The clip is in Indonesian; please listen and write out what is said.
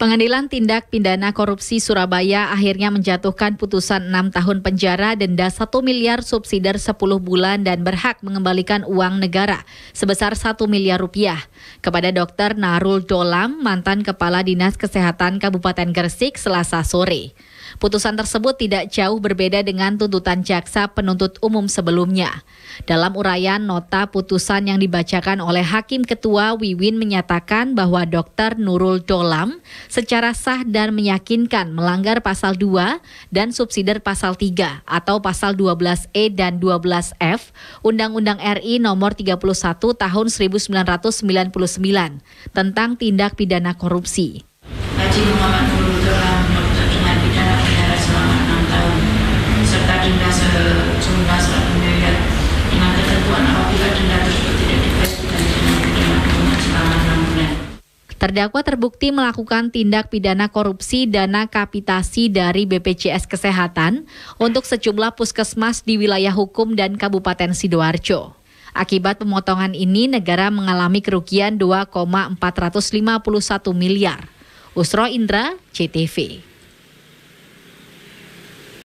Pengadilan Tindak Pidana Korupsi Surabaya akhirnya menjatuhkan putusan 6 tahun penjara, denda 1 miliar, subsidiar 10 bulan, dan berhak mengembalikan uang negara sebesar 1 miliar rupiah kepada Dr. Nurul Dholam, mantan Kepala Dinas Kesehatan Kabupaten Gresik, Selasa sore. Putusan tersebut tidak jauh berbeda dengan tuntutan jaksa penuntut umum sebelumnya. Dalam uraian nota putusan yang dibacakan oleh Hakim Ketua, Wiwin menyatakan bahwa Dr. Nurul Dholam secara sah dan meyakinkan melanggar pasal 2 dan subsidiar pasal 3 atau pasal 12E dan 12F Undang-Undang RI nomor 31 tahun 1999 tentang tindak pidana korupsi. Haji Muhammad Nurul Dholam dengan pidana penjara selama 6 tahun serta denda sejumlah 1 miliar dengan ketentuan apabila denda tersebut tidak dibayar dengan pidana penjara selama 6 bulan. Terdakwa terbukti melakukan tindak pidana korupsi dana kapitasi dari BPJS Kesehatan untuk sejumlah puskesmas di wilayah hukum dan Kabupaten Sidoarjo. Akibat pemotongan ini, negara mengalami kerugian 2,451 miliar. Usro Indra, CTV.